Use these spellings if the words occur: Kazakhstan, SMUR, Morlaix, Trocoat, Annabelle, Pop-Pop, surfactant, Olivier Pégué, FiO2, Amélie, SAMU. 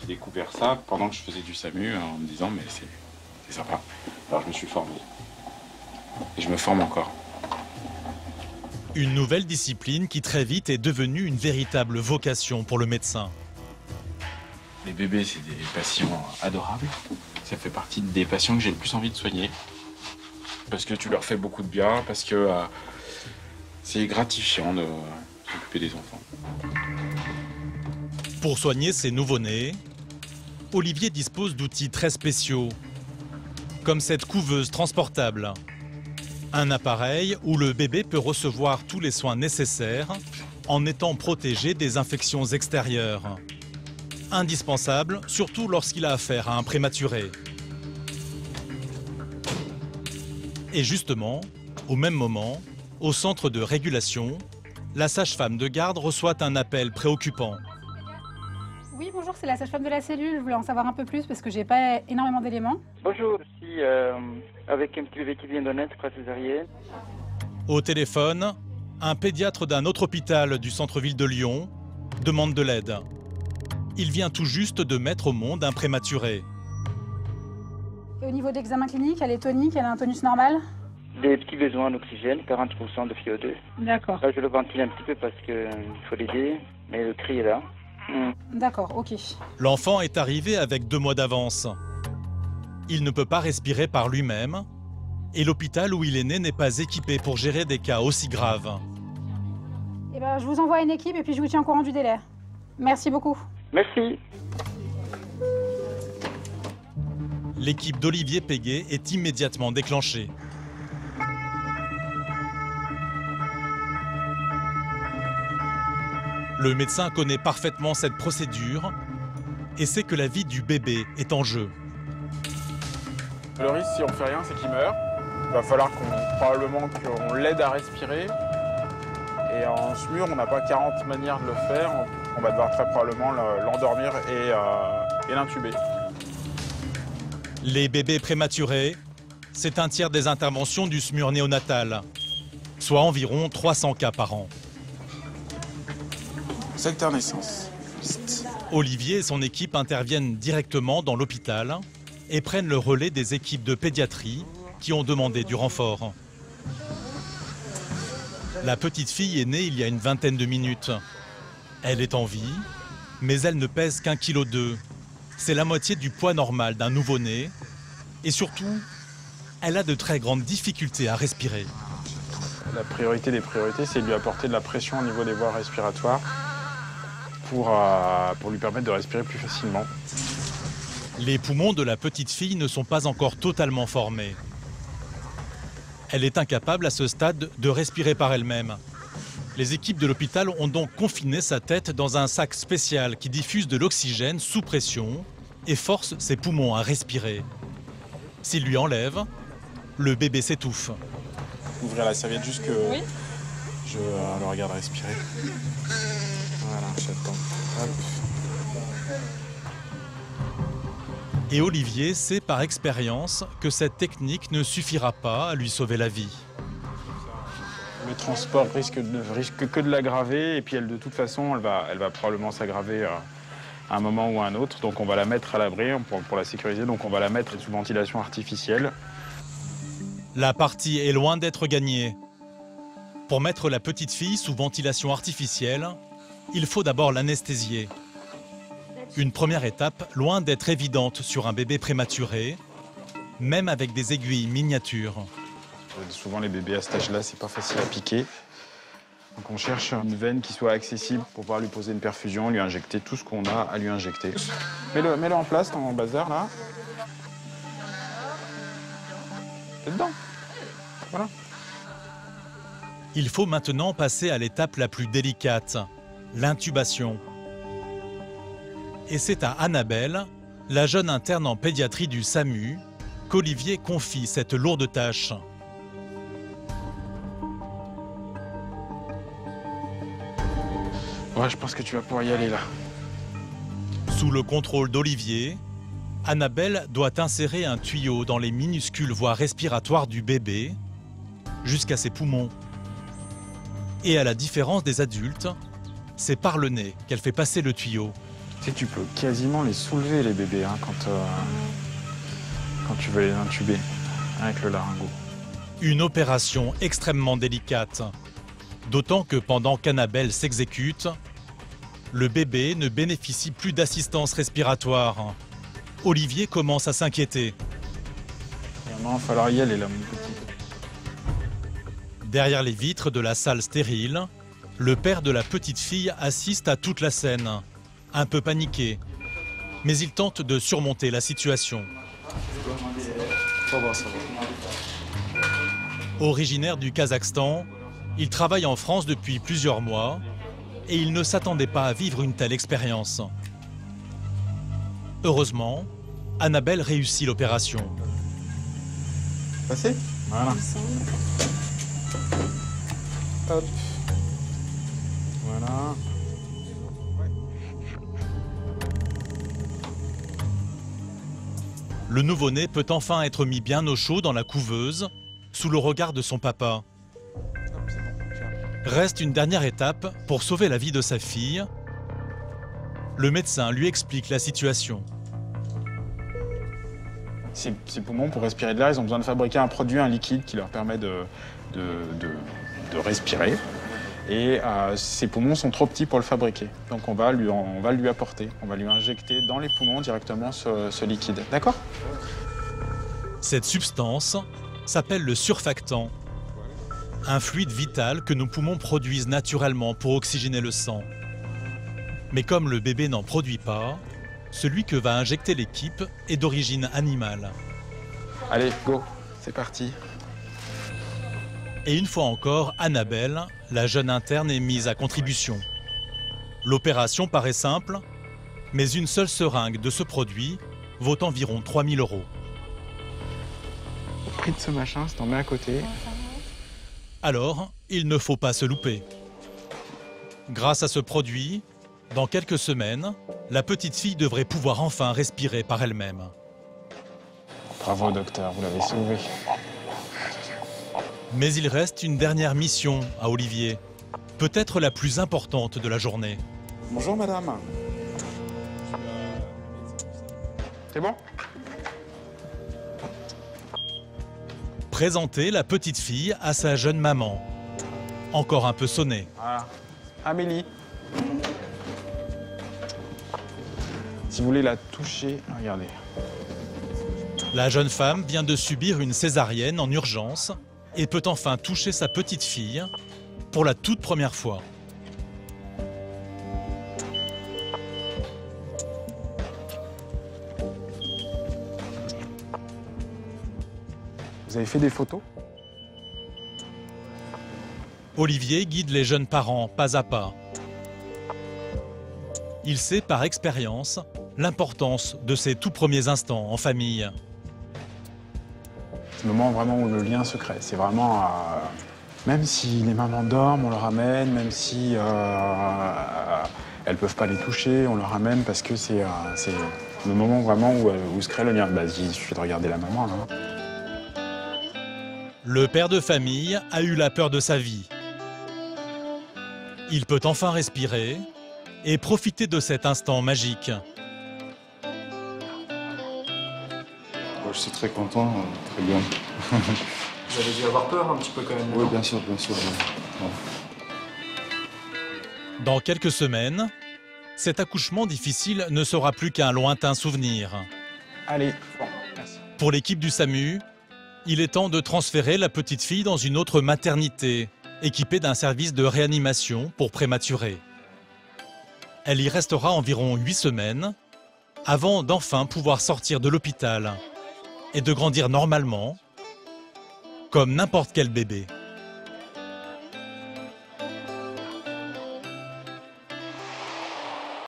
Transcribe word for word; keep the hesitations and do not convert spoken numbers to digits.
J'ai découvert ça pendant que je faisais du SAMU en me disant mais c'est sympa. Alors je me suis formé. Et je me forme encore. Une nouvelle discipline qui très vite est devenue une véritable vocation pour le médecin. Les bébés, c'est des patients adorables. Ça fait partie des patients que j'ai le plus envie de soigner. Parce que tu leur fais beaucoup de bien, parce que euh, c'est gratifiant de euh, s'occuper des enfants. Pour soigner ces nouveau-nés, Olivier dispose d'outils très spéciaux, comme cette couveuse transportable. Un appareil où le bébé peut recevoir tous les soins nécessaires en étant protégé des infections extérieures. Indispensable, surtout lorsqu'il a affaire à un prématuré. Et justement, au même moment, au centre de régulation, la sage-femme de garde reçoit un appel préoccupant. Oui, bonjour, c'est la sage-femme de la cellule. Je voulais en savoir un peu plus parce que j'ai pas énormément d'éléments. Bonjour, je suis euh, avec un petit bébé qui vient de naître, césarienne. Au téléphone, un pédiatre d'un autre hôpital du centre-ville de Lyon demande de l'aide. Il vient tout juste de mettre au monde un prématuré. Et au niveau d'examen clinique, elle est tonique, elle a un tonus normal? Des petits besoins en oxygène, quarante pour cent de F i O deux. D'accord. Là, je le ventile un petit peu parce qu'il faut l'aider, mais le cri est là. Mmh. D'accord, ok. L'enfant est arrivé avec deux mois d'avance. Il ne peut pas respirer par lui-même et l'hôpital où il est né n'est pas équipé pour gérer des cas aussi graves. Eh ben, je vous envoie une équipe et puis je vous tiens au courant du délai. Merci beaucoup. Merci. L'équipe d'Olivier Pégué est immédiatement déclenchée. Le médecin connaît parfaitement cette procédure et sait que la vie du bébé est en jeu. Le risque, si on ne fait rien, c'est qu'il meurt. Il va falloir qu'on, probablement qu'on l'aide à respirer. Et en SMUR, on n'a pas quarante manières de le faire. On va devoir très probablement l'endormir et, euh, et l'intuber. Les bébés prématurés, c'est un tiers des interventions du SMUR néonatal, soit environ trois cents cas par an. Secteur naissance. Olivier et son équipe interviennent directement dans l'hôpital et prennent le relais des équipes de pédiatrie qui ont demandé du renfort. La petite fille est née il y a une vingtaine de minutes. Elle est en vie, mais elle ne pèse qu'un kilo deux. C'est la moitié du poids normal d'un nouveau-né. Et surtout, elle a de très grandes difficultés à respirer. La priorité des priorités, c'est de lui apporter de la pression au niveau des voies respiratoires pour, euh, pour lui permettre de respirer plus facilement. Les poumons de la petite fille ne sont pas encore totalement formés. Elle est incapable à ce stade de respirer par elle-même. Les équipes de l'hôpital ont donc confiné sa tête dans un sac spécial qui diffuse de l'oxygène sous pression et force ses poumons à respirer. S'il lui enlève, le bébé s'étouffe. Ouvrir la serviette juste que oui. Je euh, le regarde respirer. Voilà, j'attends. Et Olivier sait par expérience que cette technique ne suffira pas à lui sauver la vie. Le transport risque, de, risque que de l'aggraver et puis elle, de toute façon, elle va, elle va probablement s'aggraver euh, à un moment ou à un autre. Donc on va la mettre à l'abri pour, pour la sécuriser, donc on va la mettre sous ventilation artificielle. La partie est loin d'être gagnée. Pour mettre la petite fille sous ventilation artificielle, il faut d'abord l'anesthésier. Une première étape loin d'être évidente sur un bébé prématuré, même avec des aiguilles miniatures. Souvent, les bébés à cet âge-là, c'est pas facile à piquer. Donc, on cherche une veine qui soit accessible pour pouvoir lui poser une perfusion, lui injecter tout ce qu'on a à lui injecter. Mets-le, mets-le en place, ton bazar, là. T'es dedans. Voilà. Il faut maintenant passer à l'étape la plus délicate, l'intubation. Et c'est à Annabelle, la jeune interne en pédiatrie du SAMU, qu'Olivier confie cette lourde tâche. Ouais, je pense que tu vas pouvoir y aller, là. Sous le contrôle d'Olivier, Annabelle doit insérer un tuyau dans les minuscules voies respiratoires du bébé jusqu'à ses poumons. Et à la différence des adultes, c'est par le nez qu'elle fait passer le tuyau. Tu sais, tu peux quasiment les soulever, les bébés, hein, quand, euh, quand tu veux les intuber avec le laryngo. Une opération extrêmement délicate. D'autant que pendant qu'Annabelle s'exécute, le bébé ne bénéficie plus d'assistance respiratoire. Olivier commence à s'inquiéter. Il va falloir y aller là, mon petit. Derrière les vitres de la salle stérile, le père de la petite fille assiste à toute la scène, un peu paniqué. Mais il tente de surmonter la situation. Ça va, ça va. Originaire du Kazakhstan, il travaille en France depuis plusieurs mois et il ne s'attendait pas à vivre une telle expérience. Heureusement, Annabelle réussit l'opération. Passé ? Voilà. Hop. Voilà. Le nouveau-né peut enfin être mis bien au chaud dans la couveuse, sous le regard de son papa. Reste une dernière étape pour sauver la vie de sa fille. Le médecin lui explique la situation. Ces, ces poumons, pour respirer de l'air, ils ont besoin de fabriquer un produit, un liquide qui leur permet de, de, de, de respirer. Et euh, ces poumons sont trop petits pour le fabriquer. Donc on va lui, on va lui apporter, on va lui injecter dans les poumons directement ce, ce liquide. D'accord ? Cette substance s'appelle le surfactant. Un fluide vital que nos poumons produisent naturellement pour oxygéner le sang. Mais comme le bébé n'en produit pas, celui que va injecter l'équipe est d'origine animale. Allez, go, c'est parti. Et une fois encore, Annabelle, la jeune interne, est mise à contribution. L'opération paraît simple, mais une seule seringue de ce produit vaut environ trois mille euros. Au prix de ce machin, si t'en mets à côté... Alors, il ne faut pas se louper. Grâce à ce produit, dans quelques semaines, la petite fille devrait pouvoir enfin respirer par elle-même. Bravo, docteur, vous l'avez sauvé. Mais il reste une dernière mission à Olivier, peut-être la plus importante de la journée. Bonjour, madame. C'est bon ? Présenter la petite fille à sa jeune maman, encore un peu sonnée. Voilà. Amélie. Si vous voulez la toucher, regardez. La jeune femme vient de subir une césarienne en urgence et peut enfin toucher sa petite fille pour la toute première fois. Vous avez fait des photos ? Olivier guide les jeunes parents pas à pas. Il sait par expérience l'importance de ces tout premiers instants en famille. C'est le moment vraiment où le lien se crée. C'est vraiment... Euh, même si les mamans dorment, on leur amène. Même si euh, euh, elles ne peuvent pas les toucher, on leur amène parce que c'est euh, le moment vraiment où, où se crée le lien. Bah, il suffit de regarder la maman, là. Le père de famille a eu la peur de sa vie. Il peut enfin respirer et profiter de cet instant magique. Je suis très content, très bien. Vous avez dû avoir peur un petit peu quand même. Oui, bien sûr, bien sûr. Ouais. Dans quelques semaines, cet accouchement difficile ne sera plus qu'un lointain souvenir. Allez, bon, merci. Pour l'équipe du SAMU, il est temps de transférer la petite fille dans une autre maternité, équipée d'un service de réanimation pour prématurés. Elle y restera environ huit semaines, avant d'enfin pouvoir sortir de l'hôpital et de grandir normalement, comme n'importe quel bébé.